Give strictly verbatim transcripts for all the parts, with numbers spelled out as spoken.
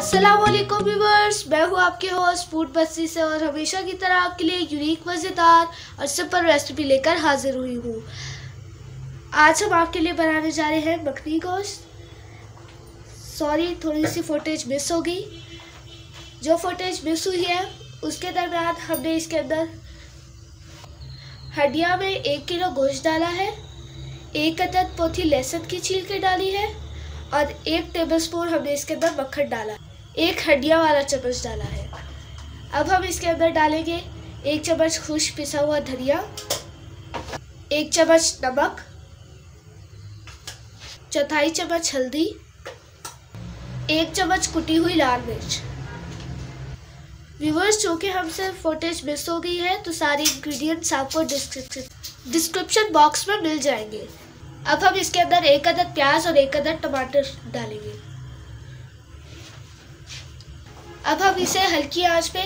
अस्सलामुअलैकुम व्यूअर्स, मैं हूँ आपके होस्ट फूड बस्ती से और हमेशा की तरह आपके लिए यूनिक, मज़ेदार और सिंपल रेसिपी लेकर हाजिर हुई हूँ। आज हम आपके लिए बनाने जा रहे हैं मखनी गोश्त। सॉरी, थोड़ी सी फुटेज मिस हो गई। जो फुटेज मिस हुई है उसके दरमियान हमने इसके अंदर हड्डियाँ में एक किलो गोश्त डाला है, एक अदद पोथी लहसुन की छील के डाली है और एक टेबलस्पून हमने इसके अंदर मक्खन डाला, एक हड्डियाँ वाला चम्मच डाला है। अब हम इसके अंदर डालेंगे एक चम्मच खुश्क पिसा हुआ धनिया, एक चम्मच नमक, चौथाई चम्मच हल्दी, एक चम्मच कुटी हुई लाल मिर्च। व्यूअर्स, चूँकि हमसे फुटेज मिस हो गई है तो सारे इंग्रेडिएंट्स आपको डिस्क्रिप्शन डिस्क्रिप्शन बॉक्स में मिल जाएंगे। अब हम इसके अंदर एक अदद प्याज और एक अदद टमाटर डालेंगे। अब हम इसे हल्की आंच पे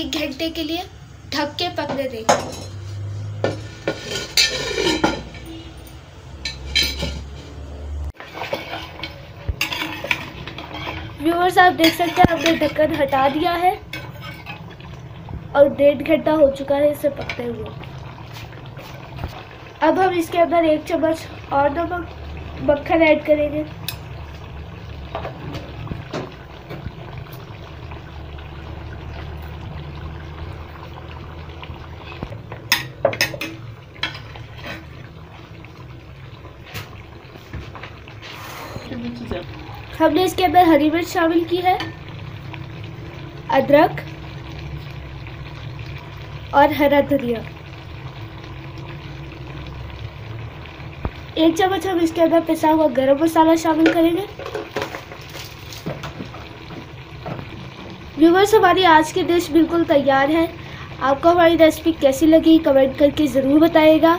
एक घंटे के लिए ढक के पकने देंगे। व्यूअर्स, आप देख सकते हैं हमने ढक्कन हटा दिया है और डेढ़ घंटा हो चुका है इसे पकते हुए। अब हम इसके अंदर एक चम्मच और नमक मक्खन ऐड करेंगे। हमने इसके अंदर हरी मिर्च शामिल की है, अदरक और हरा धनिया। एक चम्मच हम इसके अंदर पिसा हुआ गरम मसाला शामिल करेंगे। व्यूअर्स, हमारी आज की डिश बिल्कुल तैयार है। आपको हमारी रेसिपी कैसी लगी कमेंट करके ज़रूर बताइएगा।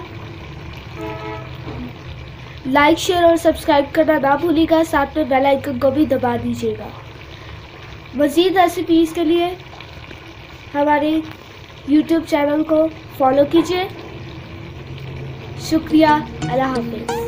लाइक, शेयर और सब्सक्राइब करना ना भूलिएगा, साथ में बेल आइकन को भी दबा दीजिएगा। मज़ीद रेसिपीज़ के लिए हमारे यूट्यूब चैनल को फॉलो कीजिए। शुक्रिया, अल्लाह हाफ़िज़।